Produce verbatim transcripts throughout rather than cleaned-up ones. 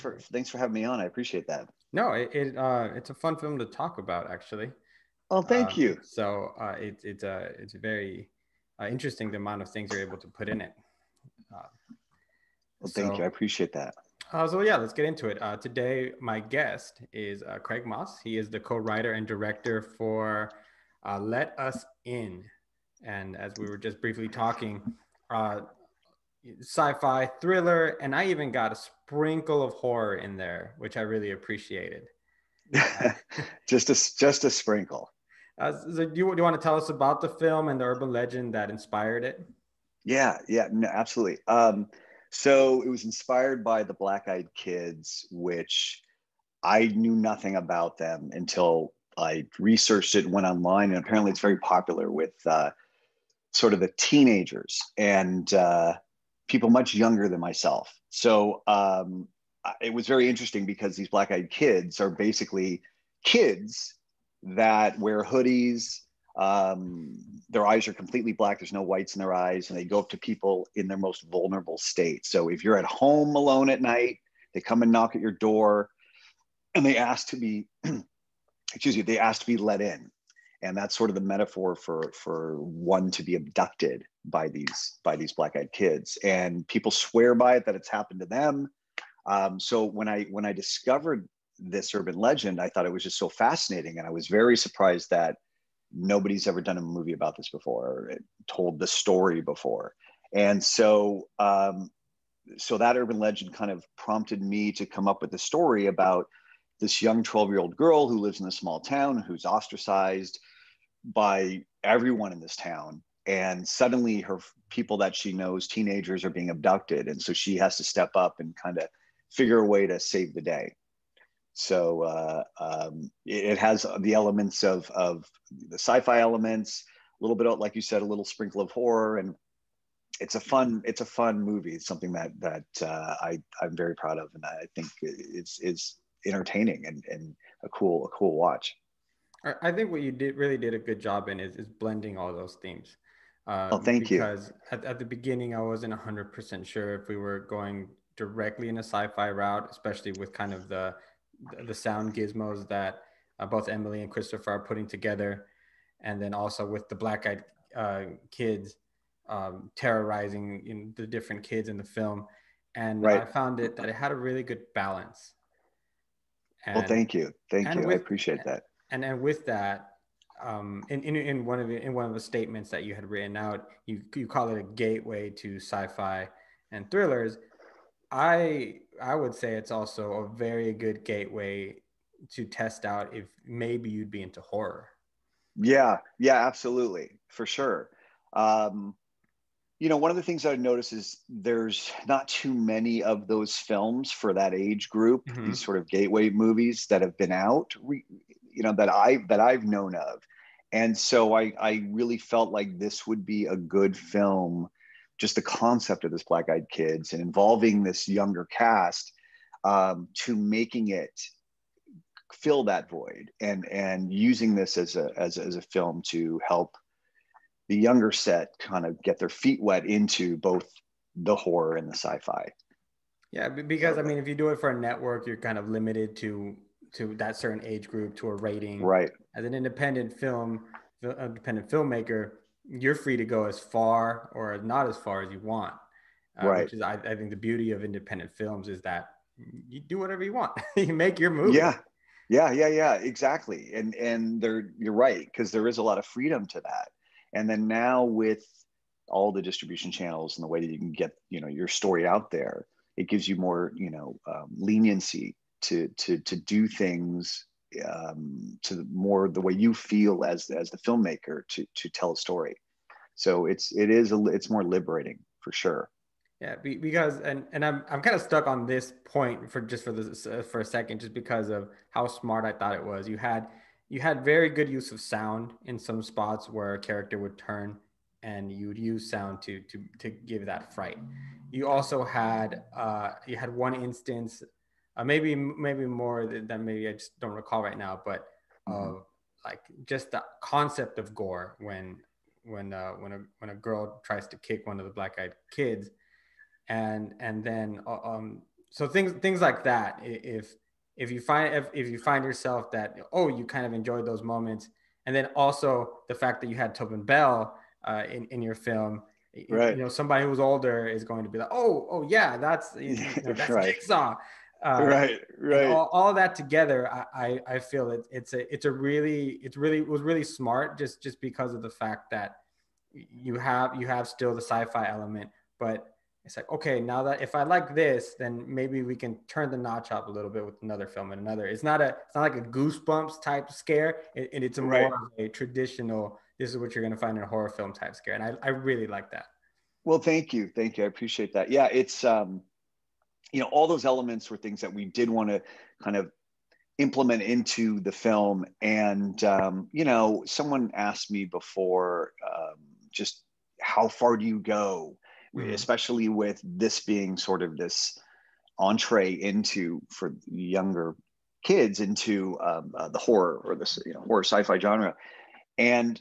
for thanks for having me on. I appreciate that. No, it, it uh, it's a fun film to talk about, actually. Oh, thank uh, you. So uh, it, it's uh, it's very uh, interesting the amount of things you're able to put in it. Uh, well, thank so, you. I appreciate that. Uh, so yeah, let's get into it. Uh, today, my guest is uh, Craig Moss. He is the co-writer and director for uh, Let Us In. And as we were just briefly talking, uh, sci-fi, thriller, and I even got a sprinkle of horror in there, which I really appreciated. just a just a sprinkle. Uh, so do you, do you want to tell us about the film and the urban legend that inspired it? Yeah, yeah, no, absolutely. Um, so it was inspired by the Black Eyed Kids, which I knew nothing about them until I researched it, went online, and apparently it's very popular with uh, sort of the teenagers and uh, people much younger than myself. So um, it was very interesting because these Black Eyed Kids are basically kids that wear hoodies. Um, their eyes are completely black. There's no whites in their eyes. And they go up to people in their most vulnerable state. So if you're at home alone at night, they come and knock at your door and they ask to be, excuse me, they ask to be let in. And that's sort of the metaphor for, for one to be abducted by these, by these black-eyed kids. And people swear by it that it's happened to them. Um, so when I, when I discovered this urban legend, I thought it was just so fascinating. And I was very surprised that nobody's ever done a movie about this before, or told the story before. And so, um, so that urban legend kind of prompted me to come up with a story about this young twelve-year-old girl who lives in a small town, who's ostracized by everyone in this town. And suddenly her people that she knows, teenagers, are being abducted. And so she has to step up and kind of figure a way to save the day. So uh, um, it, it has the elements of, of the sci-fi elements, a little bit of, like you said, a little sprinkle of horror. And it's a fun, it's a fun movie. It's something that, that uh, I, I'm very proud of. And I think it's, it's, entertaining and, and a cool, a cool watch. I think what you did really did a good job in is, is blending all those themes. Uh, oh, thank because you. Because at, at the beginning, I wasn't one hundred percent sure if we were going directly in a sci-fi route, especially with kind of the, the sound gizmos that uh, both Emily and Christopher are putting together. And then also with the black-eyed uh, kids um, terrorizing you know, the different kids in the film. And right. I found it that it had a really good balance. And, well, thank you, thank you. With, I appreciate that. And and with that, um, in, in in one of the, in one of the statements that you had written out, you you call it a gateway to sci-fi and thrillers. I I would say it's also a very good gateway to test out if maybe you'd be into horror. Yeah, yeah, absolutely, for sure. Um, you know, one of the things I've noticed is there's not too many of those films for that age group, mm-hmm. these sort of gateway movies that have been out, you know, that I that I've known of. And so I, I really felt like this would be a good film, just the concept of this Black Eyed Kids and involving this younger cast um, to making it fill that void and and using this as a as, as a film to help the younger set kind of get their feet wet into both the horror and the sci-fi. Yeah, because I mean, if you do it for a network, you're kind of limited to to that certain age group, to a rating. Right. As an independent film, independent filmmaker, you're free to go as far or not as far as you want. Uh, right. Which is, I, I think, the beauty of independent films is that you do whatever you want. You make your movie. Yeah. Yeah. Yeah. Yeah. Exactly. And and they're you're right, because there is a lot of freedom to that. And then now with all the distribution channels and the way that you can get, you know, your story out there, it gives you more, you know, um, leniency to to to do things um, to the more the way you feel as as the filmmaker to to tell a story. So it's it is a, it's more liberating for sure. Yeah, because and and I'm I'm kind of stuck on this point for just for this uh, for a second, just because of how smart I thought it was. You had. You had very good use of sound in some spots where a character would turn and you would use sound to to to give that fright. You also had uh, you had one instance, uh, maybe maybe more than maybe I just don't recall right now, but uh, mm-hmm. like just the concept of gore when when uh, when a when a girl tries to kick one of the black-eyed kids, and and then um, so things things like that. If if you find if, if you find yourself that, oh, you kind of enjoyed those moments, and then also the fact that you had Tobin Bell uh, in in your film, right? You know, somebody who's older is going to be like, oh, oh yeah, that's you know, that's right. Jigsaw. Uh, right, right. All, all that together, I, I, I feel it, it's a it's a really it's really it was really smart just just because of the fact that you have you have still the sci-fi element, but it's like, okay, now that if I like this, then maybe we can turn the notch up a little bit with another film and another. It's not a it's not like a Goosebumps type scare, and it, it's a more right. of a traditional. This is what you're going to find in a horror film type scare, and I I really like that. Well, thank you, thank you, I appreciate that. Yeah, it's um. you know, all those elements were things that we did want to kind of implement into the film. And, um, you know, someone asked me before, um, just how far do you go, mm-hmm. especially with this being sort of this entree into, for younger kids, into um, uh, the horror or this, you know, horror sci-fi genre. And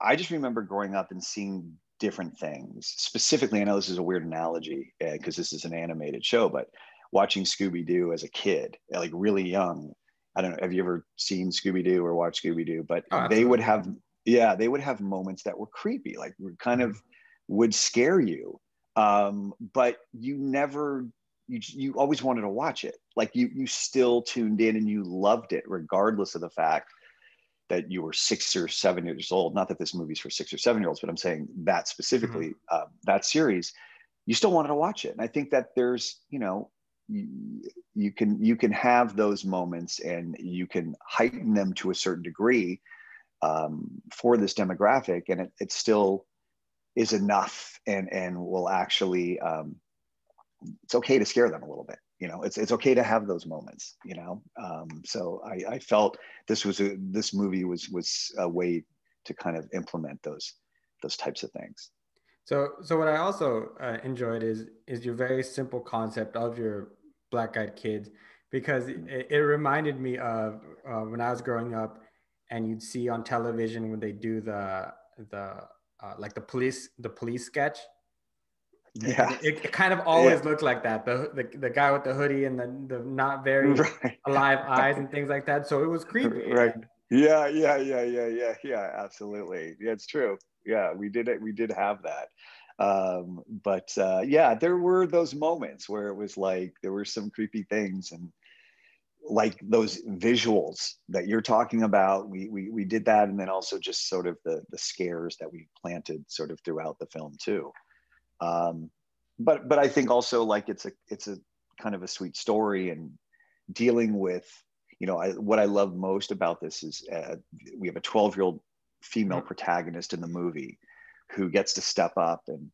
I just remember growing up and seeing different things. Specifically, I know this is a weird analogy because uh, this is an animated show, but watching Scooby-Doo as a kid, like really young, I don't know, have you ever seen Scooby-Doo or watched Scooby-Doo? But oh, they would have, yeah, they would have moments that were creepy, like kind of would scare you. Um, but you never, you, you always wanted to watch it. Like you, you still tuned in and you loved it regardless of the fact that you were six or seven years old. Not that this movie's for six or seven year olds, but I'm saying that specifically, mm-hmm. uh, that series, you still wanted to watch it. And I think that there's, you know, you, you can you can have those moments and you can heighten them to a certain degree um, for this demographic, and it, it still is enough and and will actually, um, it's okay to scare them a little bit. You know, it's it's okay to have those moments. You know, um, so I, I felt this was a, this movie was was a way to kind of implement those those types of things. So so what I also uh, enjoyed is is your very simple concept of your Black Eyed Kids, because it, it reminded me of uh, when I was growing up, and you'd see on television when they do the the uh, like the police the police sketch. Yeah, it, it kind of always yeah. looked like that. The, the the guy with the hoodie and the, the not very right. alive eyes and things like that. So it was creepy. Right. Yeah, yeah, yeah, yeah, yeah, yeah. Absolutely. Yeah, it's true. Yeah, we did it. We did have that. Um, but uh, yeah, there were those moments where it was like there were some creepy things, and like those visuals that you're talking about. We we we did that, and then also just sort of the the scares that we planted sort of throughout the film too. Um, but, but I think also like, it's a, it's a kind of a sweet story, and dealing with, you know, I, what I love most about this is, uh, we have a twelve year old female mm-hmm. protagonist in the movie who gets to step up and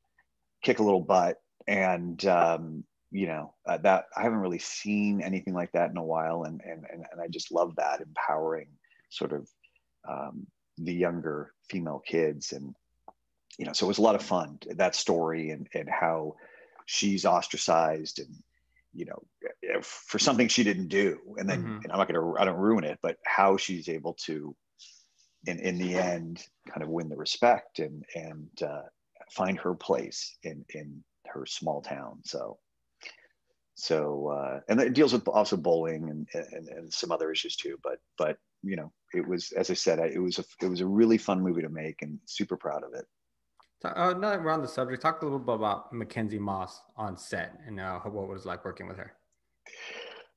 kick a little butt. And, um, you know, uh, that I haven't really seen anything like that in a while. And, and, and, and I just love that empowering sort of, um, the younger female kids. And, you know, so it was a lot of fun, that story, and, and how she's ostracized and, you know, for something she didn't do. And then mm-hmm. and I'm not going to, I don't ruin it, but how she's able to, in, in the end, kind of win the respect and, and uh, find her place in, in her small town. So, so, uh, and it deals with also bullying and, and, and some other issues too, but, but, you know, it was, as I said, I, it was a, it was a really fun movie to make, and super proud of it. Uh, now that we're on the subject, talk a little bit about Mackenzie Moss on set and uh, what it was like working with her.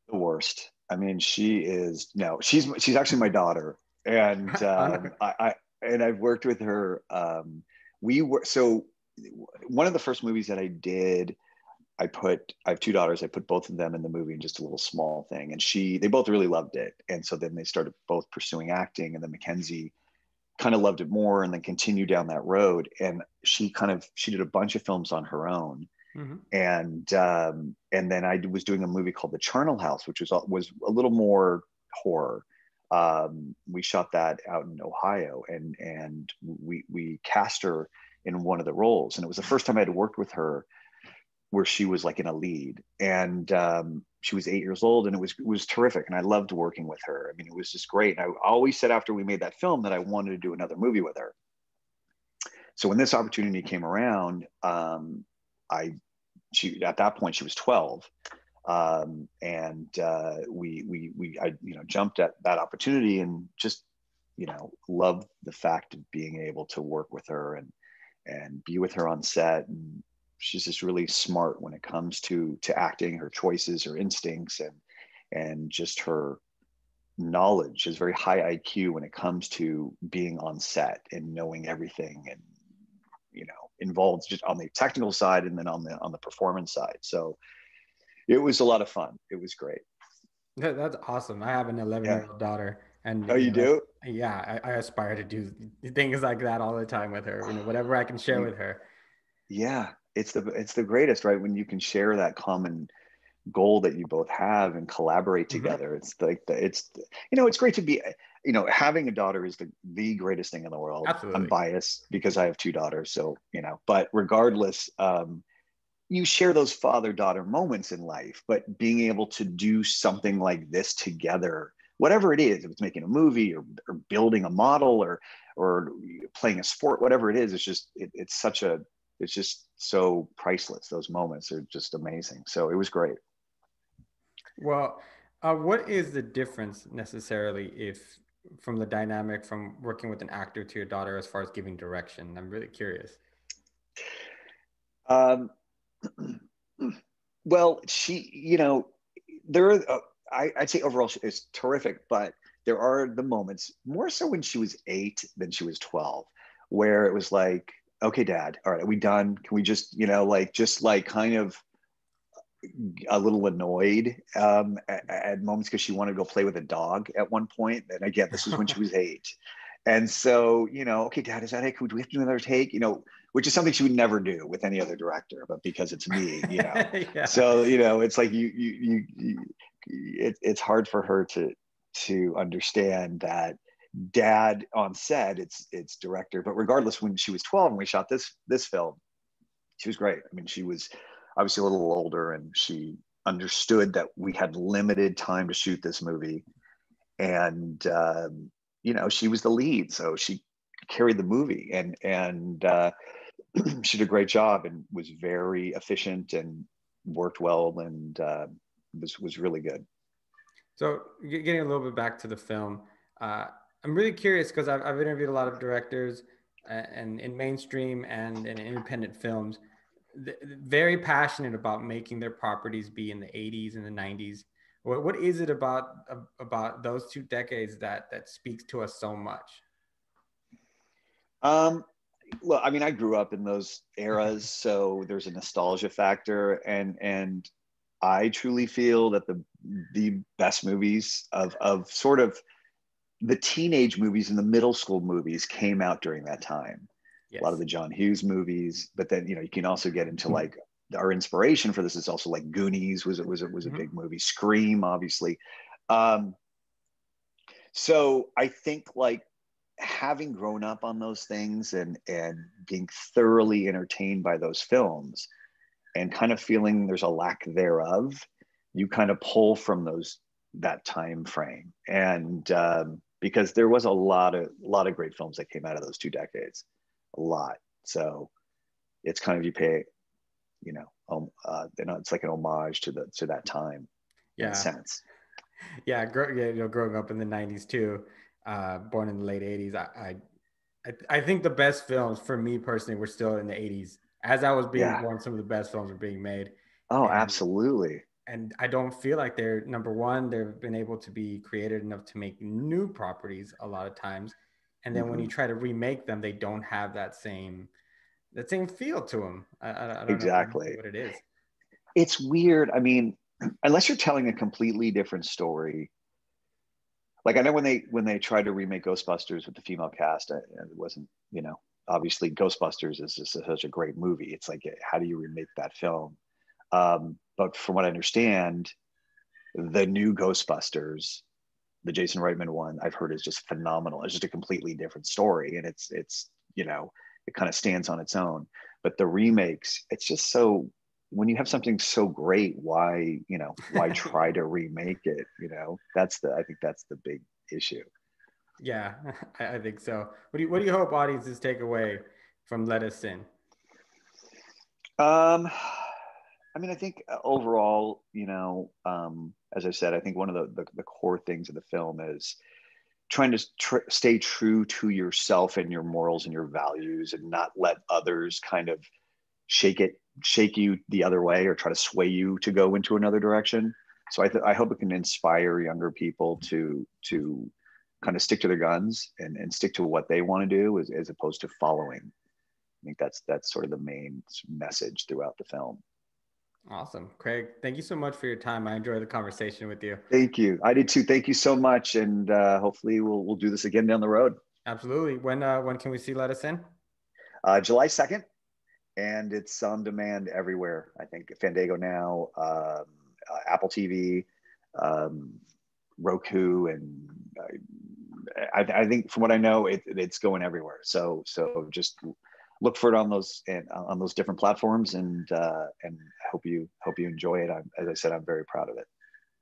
The worst. I mean, she is no, she's she's actually my daughter, and um, I, I and I've worked with her. Um, we were so one of the first movies that I did. I put I have two daughters. I put both of them in the movie in just a little small thing, and she they both really loved it, and so then they started both pursuing acting, and then Mackenzie kind of loved it more and then continued down that road. And she kind of, she did a bunch of films on her own. Mm-hmm. And, um, and then I was doing a movie called The Charnel House, which was, was a little more horror. Um, we shot that out in Ohio, and, and we, we cast her in one of the roles. And it was the first time I had worked with her where she was like in a lead, and, um, she was eight years old, and it was it was terrific, and I loved working with her. I mean, it was just great. And I always said after we made that film that I wanted to do another movie with her. So when this opportunity came around, um, I she at that point she was twelve, Um, and uh, we, we, we, I, you know, jumped at that opportunity and just, you know, loved the fact of being able to work with her and, and be with her on set. And she's just really smart when it comes to, to acting, her choices, her instincts, and, and just her knowledge. She has very high I Q when it comes to being on set and knowing everything, and, you know, involved just on the technical side and then on the, on the performance side. So it was a lot of fun. It was great. Yeah, that's awesome. I have an eleven year old yeah. daughter. And, oh, you, you know, do? Yeah, I, I aspire to do things like that all the time with her. You know, whatever I can share with her. Yeah, it's the it's the greatest, right? When you can share that common goal that you both have and collaborate together. Mm-hmm. It's like the, it's you know it's great to be you know having a daughter is the the greatest thing in the world. Absolutely. I'm biased because I have two daughters, so you know. But regardless, um, you share those father-daughter moments in life. But being able to do something like this together, whatever it is, if it's making a movie or, or building a model or or playing a sport, whatever it is, it's just, it, it's such a, it's just so priceless. Those moments are just amazing. So it was great. Well, uh, what is the difference necessarily if from the dynamic from working with an actor to your daughter as far as giving direction? I'm really curious. Um, well, she, you know, there are, uh, I, I'd say overall it's terrific, but there are the moments, more so when she was eight than she was twelve, where it was like, okay, Dad, all right, are we done? Can we just, you know, like, just like kind of a little annoyed um, at, at moments, because she wanted to go play with a dog at one point. And again, this was when she was eight. And so, you know, okay, Dad, is that it? Could we have to do another take? You know, which is something she would never do with any other director, but because it's me, you know. yeah. So, you know, it's like you, you, you, you It, it's hard for her to to understand that Dad on set, it's it's director. But regardless, when she was twelve and we shot this this film, she was great. I mean, she was obviously a little older and she understood that we had limited time to shoot this movie, and um, you know, she was the lead, so she carried the movie, and and uh, she did a great job and was very efficient and worked well, and uh, was was really good. So getting a little bit back to the film, uh, I'm really curious because I've, I've interviewed a lot of directors and in mainstream and in independent films, th- very passionate about making their properties be in the eighties and the nineties. What, what is it about about those two decades that that speaks to us so much? Um, well, I mean, I grew up in those eras, so there's a nostalgia factor, and and I truly feel that the the best movies of, of sort of the teenage movies and the middle school movies came out during that time. Yes. A lot of the John Hughes movies, but then, you know, you can also get into mm-hmm. like our inspiration for this is also like Goonies was, it was, it was mm-hmm. a big movie, Scream, obviously. Um, so I think like having grown up on those things and, and being thoroughly entertained by those films, and kind of feeling there's a lack thereof, you kind of pull from those that time frame, and um, because there was a lot of a lot of great films that came out of those two decades, a lot. So it's kind of you pay, you know, um, uh, it's like an homage to the to that time, yeah. In a sense. Yeah, grow, yeah, you know, growing up in the nineties too, uh, born in the late eighties, I, I I think the best films for me personally were still in the eighties. As I was being yeah. born, some of the best films were being made. Oh, and, absolutely. And I don't feel like they're, number one, they've been able to be creative enough to make new properties a lot of times. And then mm-hmm. when you try to remake them, they don't have that same that same feel to them. I, I, I don't exactly. know what it is. It's weird. I mean, unless you're telling a completely different story. Like I know when they when they tried to remake Ghostbusters with the female cast, it wasn't, you know, obviously Ghostbusters is just such a great movie. It's like, how do you remake that film? Um, but from what I understand, the new Ghostbusters, the Jason Reitman one, I've heard is just phenomenal. It's just a completely different story. And it's, it's you know, it kind of stands on its own. But the remakes, it's just so, when you have something so great, why, you know, why try to remake it? You know, that's the, I think that's the big issue. Yeah, I think so. What do you, what do you hope audiences take away from Let Us In? Um, I mean, I think overall, you know, um, as I said, I think one of the, the, the core things of the film is trying to tr stay true to yourself and your morals and your values, and not let others kind of shake it, shake you the other way, or try to sway you to go into another direction. So I, th I hope it can inspire younger people to, to kind of stick to their guns and, and stick to what they want to do, as, as opposed to following. I think that's, that's sort of the main message throughout the film. Awesome. Craig, thank you so much for your time. I enjoyed the conversation with you. Thank you. I did too. Thank you so much. And uh, hopefully we'll, we'll do this again down the road. Absolutely. When, uh, when can we see Let Us In? Uh, July second. And it's on demand everywhere. I think Fandango now, um, uh, Apple T V, um, Roku, and I, I, I think from what I know, it, it's going everywhere. So, so just look for it on those and on those different platforms, and uh, and hope you hope you enjoy it. I'm, as I said, I'm very proud of it.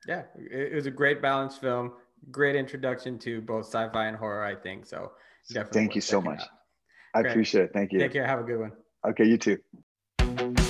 Yeah, it was a great balanced film, great introduction to both sci-fi and horror, I think. So, definitely. Thank you so much. I appreciate it. Thank you. Take care. Have a good one. Okay, you too.